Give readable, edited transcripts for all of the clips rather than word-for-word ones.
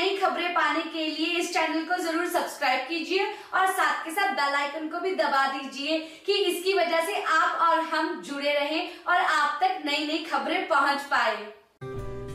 नई खबरें पाने के लिए इस चैनल को जरूर सब्सक्राइब कीजिए और साथ के साथ बेल आइकन को भी दबा दीजिए कि इसकी वजह से आप और हम जुड़े रहें और आप तक नई नई खबरें पहुंच पाए।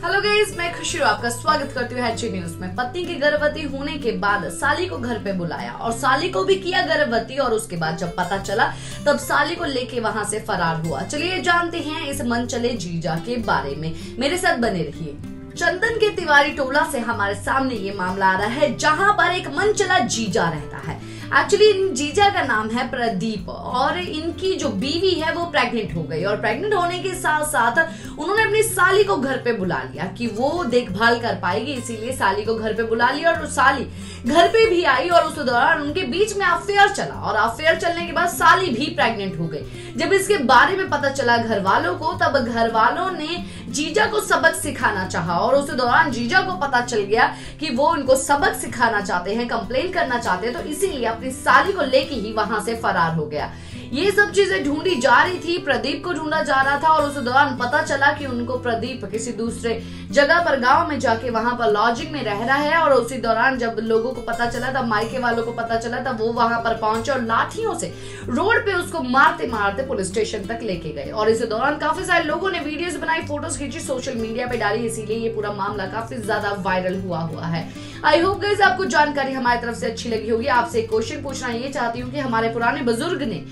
हेलो गाइस, मैं खुशी आपका स्वागत करती हूँ एचटी न्यूज में। पत्नी के गर्भवती होने के बाद साली को घर पे बुलाया और साली को भी किया गर्भवती और उसके बाद जब पता चला तब साली को लेके वहाँ से फरार हुआ। चलिए जानते हैं इस मन चले जीजा के बारे में, मेरे साथ बने रहिए। चंदन के तिवारी टोला से हमारे सामने ये मामला आ रहा है जहां पर एक मनचला जीजा रहता है। एक्चुअली इन जीजा का नाम है प्रदीप और इनकी जो बीवी है वो प्रेग्नेंट हो गई और प्रेग्नेंट होने के साथ साथ उन्होंने अपनी साली को घर पे बुला लिया कि वो देखभाल कर पाएगी, इसीलिए साली को घर पे बुला लिया और साली घर पे भी आई और उस दौरान उनके बीच में अफेयर चला और अफेयर चलने के बाद साली भी प्रेग्नेंट हो गई। जब इसके बारे में पता चला घर वालों को तब घर वालों ने जीजा को सबक सिखाना चाहा और उस दौरान जीजा को पता चल गया कि वो उनको सबक सिखाना चाहते हैं, कंप्लेन करना चाहते हैं, तो इसीलिए अपनी साली को लेके ही वहां से फरार हो गया। ये सब चीजें ढूंढी जा रही थी, प्रदीप को ढूंढा जा रहा था और उस दौरान पता चला कि उनको प्रदीप किसी दूसरे जगह पर गांव में जाके वहां पर लॉजिंग में रह रहा है और उसी दौरान जब लोगों को पता चला तब मायके वालों को पता चला तब वो वहां पर पहुंचे और लाठियों से रोड पे उसको मारते मारते पुलिस स्टेशन तक लेके गए और इसी दौरान काफी सारे लोगों ने वीडियोज बनाई, फोटोज खींची, सोशल मीडिया पे डाली, इसीलिए ये पूरा मामला काफी ज्यादा वायरल हुआ है। आई होप गाइस आपको जानकारी हमारी तरफ से अच्छी लगी होगी। आपसे एक क्वेश्चन पूछना ये चाहती हूँ कि हमारे पुराने बुजुर्ग ने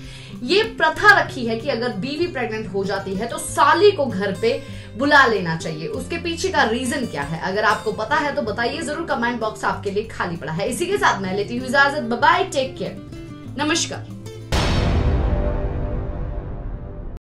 ये प्रथा रखी है कि अगर बीवी प्रेग्नेंट हो जाती है तो साली को घर पे बुला लेना चाहिए, उसके पीछे का रीजन क्या है? अगर आपको पता है तो बताइए जरूर, कमेंट बॉक्स आपके लिए खाली पड़ा है। इसी के साथ मैं लेती हूँ इजाजत, बाय बाय, टेक केयर, नमस्कार।